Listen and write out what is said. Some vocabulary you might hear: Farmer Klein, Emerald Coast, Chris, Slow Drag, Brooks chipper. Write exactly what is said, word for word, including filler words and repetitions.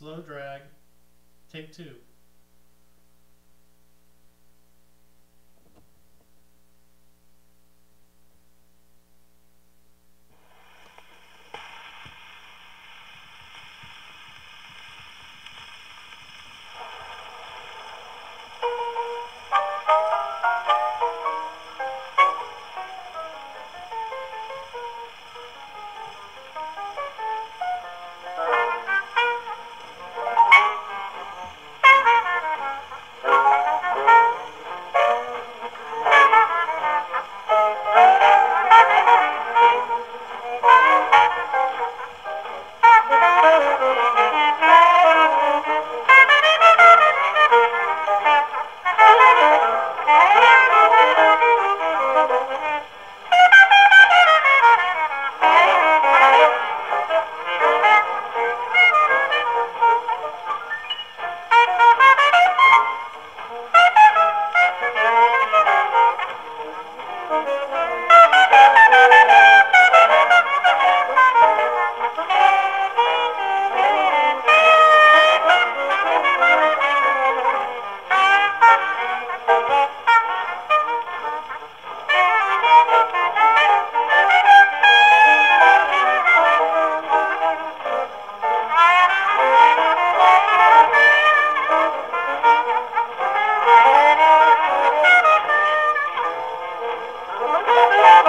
Slow drag, take two.